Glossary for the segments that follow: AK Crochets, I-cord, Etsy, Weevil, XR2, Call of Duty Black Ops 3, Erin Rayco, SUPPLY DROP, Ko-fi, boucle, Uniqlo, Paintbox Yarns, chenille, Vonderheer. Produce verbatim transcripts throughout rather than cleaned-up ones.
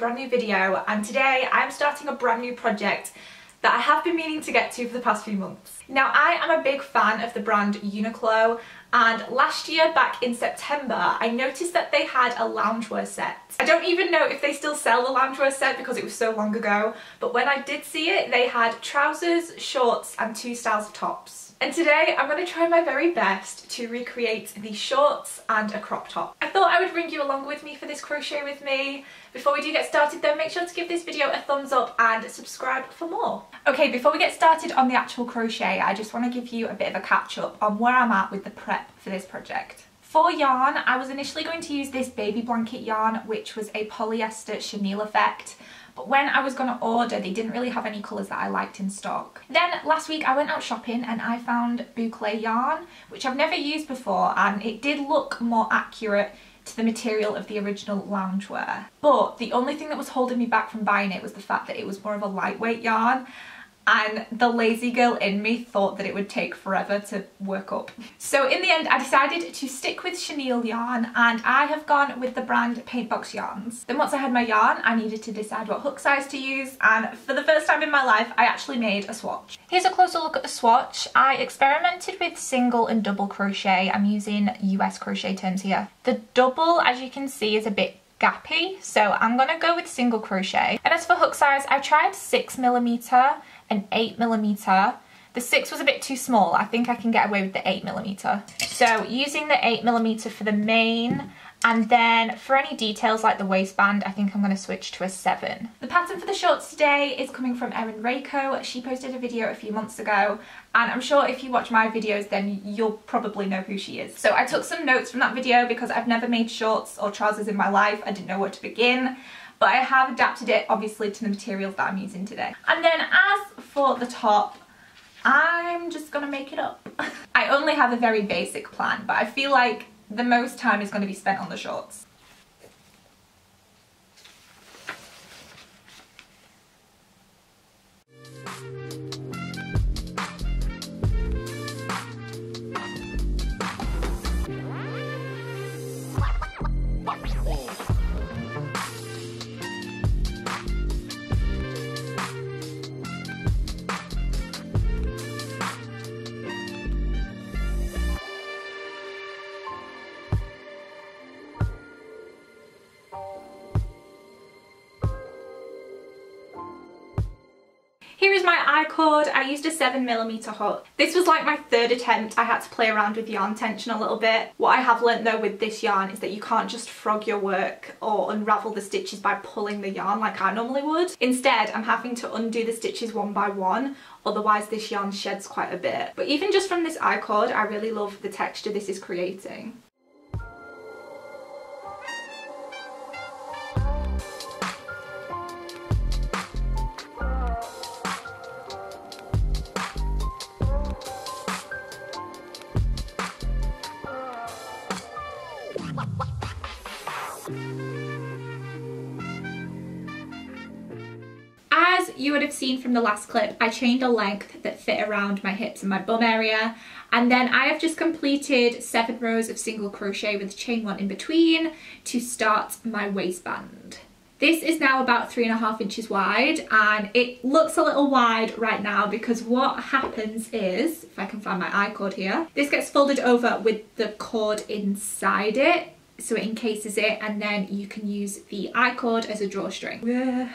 brand new video, and today I'm starting a brand new project that I have been meaning to get to for the past few months. Now, I am a big fan of the brand Uniqlo, and last year, back in September, I noticed that they had a loungewear set. I don't even know if they still sell the loungewear set because it was so long ago, but when I did see it, they had trousers, shorts, and two styles of tops. And today, I'm gonna try my very best to recreate the shorts and a crop top. I thought I would bring you along with me for this crochet with me. Before we do get started though, make sure to give this video a thumbs up and subscribe for more. Okay, before we get started on the actual crochet, I just wanna give you a bit of a catch up on where I'm at with the prep for this project. For yarn, I was initially going to use this baby blanket yarn, which was a polyester chenille effect, but when I was going to order, they didn't really have any colours that I liked in stock. Then last week I went out shopping and I found boucle yarn, which I've never used before, and it did look more accurate to the material of the original loungewear. But the only thing that was holding me back from buying it was the fact that it was more of a lightweight yarn, and the lazy girl in me thought that it would take forever to work up. So in the end, I decided to stick with chenille yarn, and I have gone with the brand Paintbox Yarns. Then once I had my yarn, I needed to decide what hook size to use, and for the first time in my life, I actually made a swatch. Here's a closer look at the swatch. I experimented with single and double crochet. I'm using U S crochet terms here. The double, as you can see, is a bit gappy, so I'm gonna go with single crochet. And as for hook size, I tried six millimeter and eight millimeter. The six was a bit too small. I think I can get away with the eight millimeter. So using the eight millimeter for the main, and then for any details like the waistband, I think I'm going to switch to a seven. The pattern for the shorts today is coming from Erin Rayco. She posted a video a few months ago, and I'm sure if you watch my videos then you'll probably know who she is. So I took some notes from that video because I've never made shorts or trousers in my life. I didn't know where to begin, but I have adapted it obviously to the materials that I'm using today. And then as for the top, I'm just going to make it up. I only have a very basic plan, but I feel like the most time is going to be spent on the shorts. Here is my I cord. I used a seven millimeter hook. This was like my third attempt. I had to play around with yarn tension a little bit. What I have learnt though with this yarn is that you can't just frog your work or unravel the stitches by pulling the yarn like I normally would. Instead, I'm having to undo the stitches one by one, otherwise this yarn sheds quite a bit. But even just from this I cord, I really love the texture this is creating. You would have seen from the last clip, I chained a length that fit around my hips and my bum area, and then I have just completed seven rows of single crochet with chain one in between to start my waistband. This is now about three and a half inches wide, and it looks a little wide right now because what happens is, if I can find my I cord here, this gets folded over with the cord inside it, so it encases it, and then you can use the I cord as a drawstring. Yeah.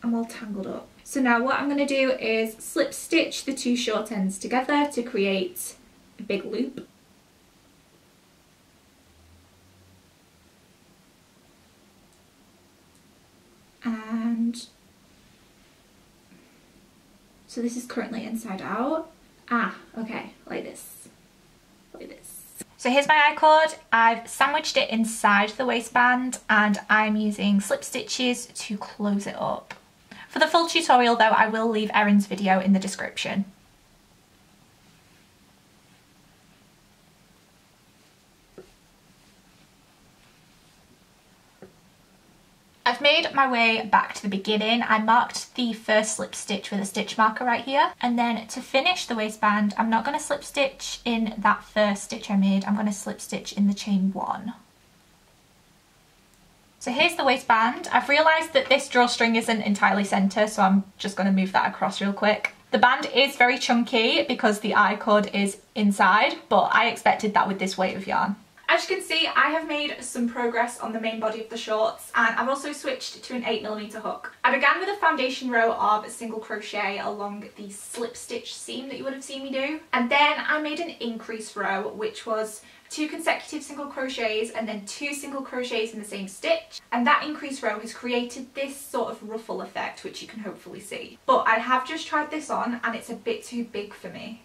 I'm all tangled up. So now what I'm going to do is slip stitch the two short ends together to create a big loop. And so this is currently inside out. Ah, okay, like this, like this. So here's my I-cord. I've sandwiched it inside the waistband, and I'm using slip stitches to close it up. For the full tutorial though, I will leave Erin's video in the description. I've made my way back to the beginning. I marked the first slip stitch with a stitch marker right here, and then to finish the waistband, I'm not going to slip stitch in that first stitch I made. I'm going to slip stitch in the chain one. So here's the waistband. I've realised that this drawstring isn't entirely centre, so I'm just going to move that across real quick. The band is very chunky because the I-cord is inside, but I expected that with this weight of yarn. As you can see, I have made some progress on the main body of the shorts, and I've also switched to an eight millimeter hook. I began with a foundation row of single crochet along the slip stitch seam that you would have seen me do, and then I made an increase row, which was two consecutive single crochets and then two single crochets in the same stitch, and that increase row has created this sort of ruffle effect which you can hopefully see. But I have just tried this on and it's a bit too big for me.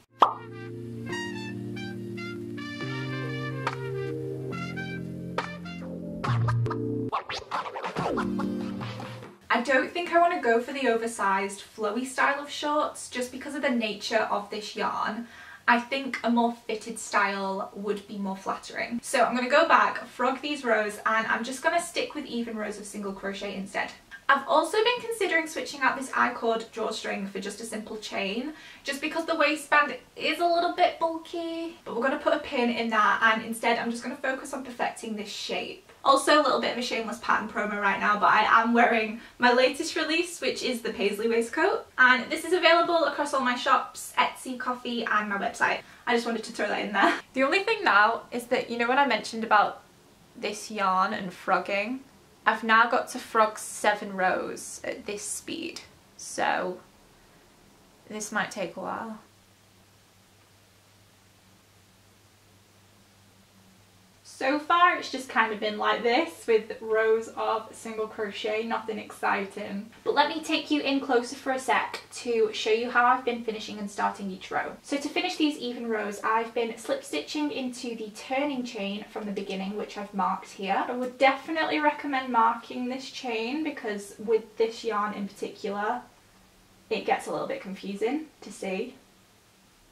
I don't think I want to go for the oversized flowy style of shorts just because of the nature of this yarn. I think a more fitted style would be more flattering. So I'm going to go back, frog these rows, and I'm just going to stick with even rows of single crochet instead. I've also been considering switching out this I-cord drawstring for just a simple chain, just because the waistband is a little bit bulky, but we're going to put a pin in that, and instead I'm just going to focus on perfecting this shape. Also a little bit of a shameless pattern promo right now, but I am wearing my latest release, which is the paisley waistcoat, and this is available across all my shops, Etsy, Ko-fi and my website. I just wanted to throw that in there. The only thing now is that, you know when I mentioned about this yarn and frogging, I've now got to frog seven rows at this speed, so this might take a while. So far it's just kind of been like this with rows of single crochet, nothing exciting. But let me take you in closer for a sec to show you how I've been finishing and starting each row. So to finish these even rows, I've been slip stitching into the turning chain from the beginning, which I've marked here. I would definitely recommend marking this chain because with this yarn in particular, it gets a little bit confusing to see.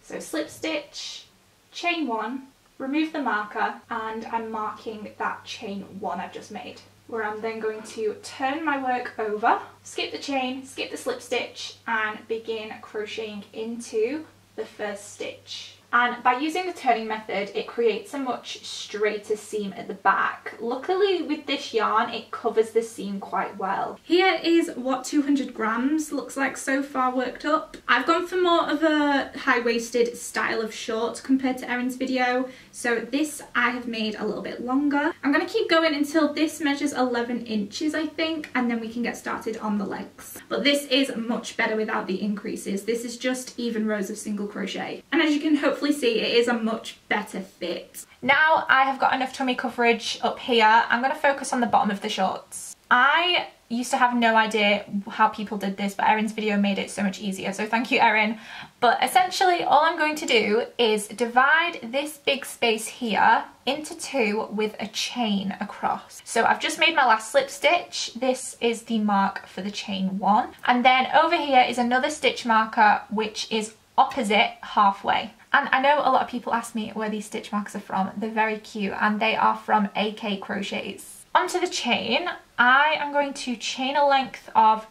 So slip stitch, chain one, remove the marker, and I'm marking that chain one I've just made, where I'm then going to turn my work over, skip the chain, skip the slip stitch, and begin crocheting into the first stitch. And by using the turning method, it creates a much straighter seam at the back. Luckily with this yarn, it covers the seam quite well. Here is what two hundred grams looks like so far worked up. I've gone for more of a high-waisted style of short compared to Erin's video, so this I have made a little bit longer. I'm going to keep going until this measures eleven inches, I think, and then we can get started on the legs. But this is much better without the increases. This is just even rows of single crochet. And as you can hopefully see, it is a much better fit. Now I have got enough tummy coverage up here, I'm going to focus on the bottom of the shorts. I used to have no idea how people did this, but Erin's video made it so much easier, so thank you, Erin. But essentially all I'm going to do is divide this big space here into two with a chain across. So I've just made my last slip stitch, this is the mark for the chain one, and then over here is another stitch marker which is opposite halfway. And I know a lot of people ask me where these stitch markers are from. They're very cute and they are from A K Crochets. Onto the chain, I am going to chain a length of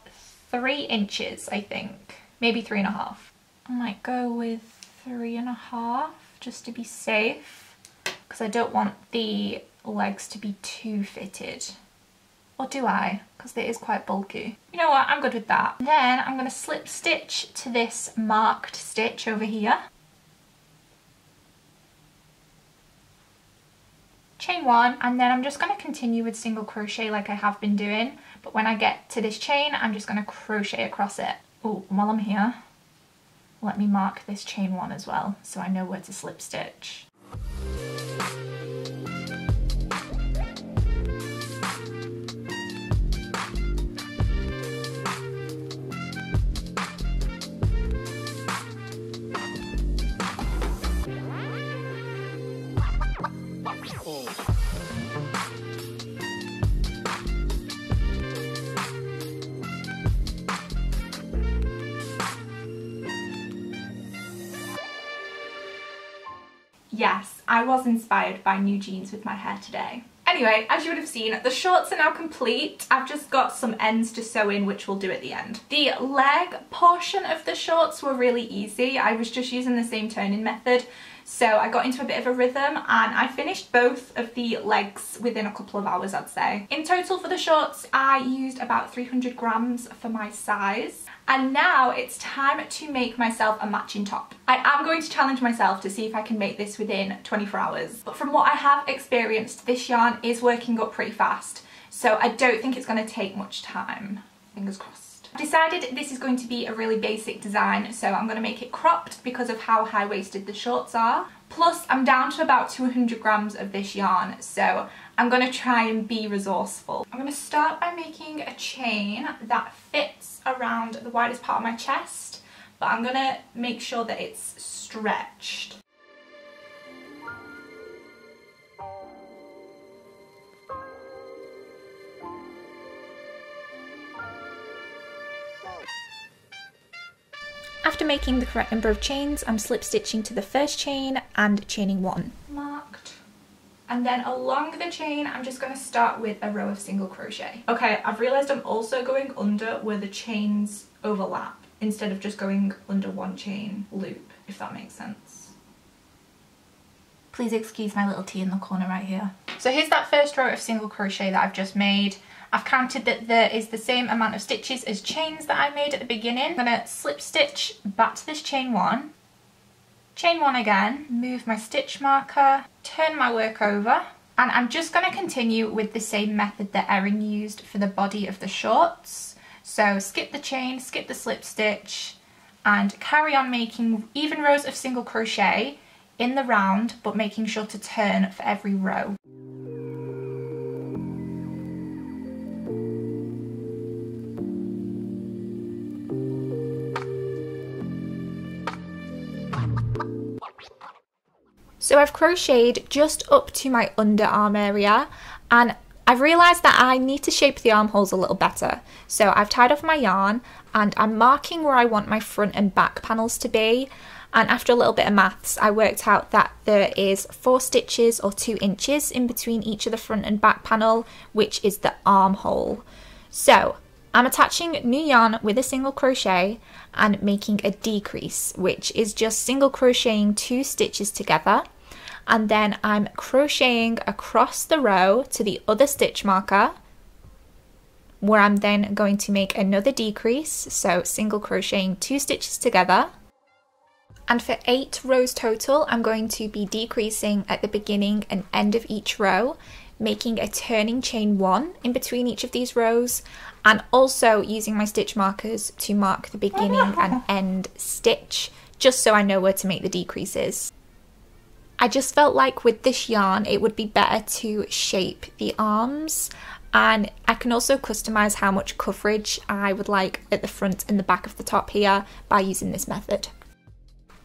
three inches, I think. Maybe three and a half. I might go with three and a half just to be safe because I don't want the legs to be too fitted. Or do I? Because it is quite bulky. You know what, I'm good with that. Then I'm going to slip stitch to this marked stitch over here. Chain one, and then I'm just going to continue with single crochet like I have been doing, but when I get to this chain I'm just going to crochet across it. Oh, while I'm here, let me mark this chain one as well so I know where to slip stitch. Yes, I was inspired by new jeans with my hair today. Anyway, as you would have seen, the shorts are now complete. I've just got some ends to sew in, which we'll do at the end. The leg portion of the shorts were really easy. I was just using the same toning method. So I got into a bit of a rhythm and I finished both of the legs within a couple of hours, I'd say. In total for the shorts, I used about three hundred grams for my size. And now it's time to make myself a matching top. I am going to challenge myself to see if I can make this within twenty-four hours. But from what I have experienced, this yarn is working up pretty fast. So I don't think it's going to take much time. Fingers crossed. I've decided this is going to be a really basic design, so I'm going to make it cropped because of how high-waisted the shorts are. Plus, I'm down to about two hundred grams of this yarn, so I'm going to try and be resourceful. I'm going to start by making a chain that fits around the widest part of my chest, but I'm going to make sure that it's stretched. After making the correct number of chains, I'm slip stitching to the first chain and chaining one. Marked. And then along the chain, I'm just going to start with a row of single crochet. Okay, I've realised I'm also going under where the chains overlap instead of just going under one chain loop, if that makes sense. Please excuse my little tea in the corner right here. So here's that first row of single crochet that I've just made. I've counted that there is the same amount of stitches as chains that I made at the beginning. I'm going to slip stitch back to this chain one, chain one again, move my stitch marker, turn my work over, and I'm just going to continue with the same method that Erin used for the body of the shorts. So skip the chain, skip the slip stitch, and carry on making even rows of single crochet in the round, but making sure to turn for every row. So I've crocheted just up to my underarm area, and I've realised that I need to shape the armholes a little better. So I've tied off my yarn and I'm marking where I want my front and back panels to be, and after a little bit of maths I worked out that there is four stitches or two inches in between each of the front and back panel, which is the armhole. So I'm attaching new yarn with a single crochet and making a decrease, which is just single crocheting two stitches together, and then I'm crocheting across the row to the other stitch marker, where I'm then going to make another decrease, so single crocheting two stitches together. And for eight rows total, I'm going to be decreasing at the beginning and end of each row, making a turning chain one in between each of these rows, and also using my stitch markers to mark the beginning and end stitch, just so I know where to make the decreases. I just felt like with this yarn it would be better to shape the arms, and I can also customise how much coverage I would like at the front and the back of the top here by using this method.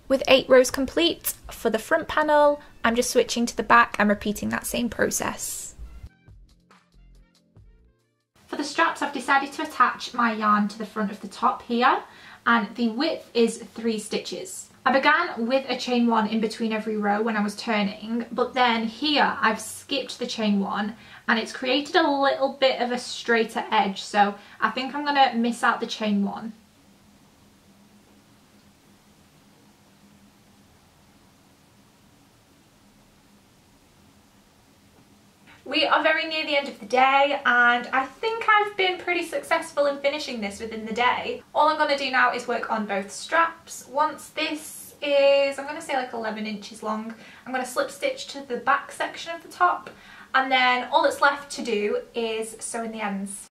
With eight rows complete, for the front panel, I'm just switching to the back and repeating that same process. For the straps, I've decided to attach my yarn to the front of the top here, and the width is three stitches. I began with a chain one in between every row when I was turning, but then here I've skipped the chain one and it's created a little bit of a straighter edge, so I think I'm going to miss out the chain one. We are very near the end of the day, and I think I've been pretty successful in finishing this within the day. All I'm going to do now is work on both straps. Once this is, I'm going to say like eleven inches long, I'm going to slip stitch to the back section of the top, and then all that's left to do is sew in the ends.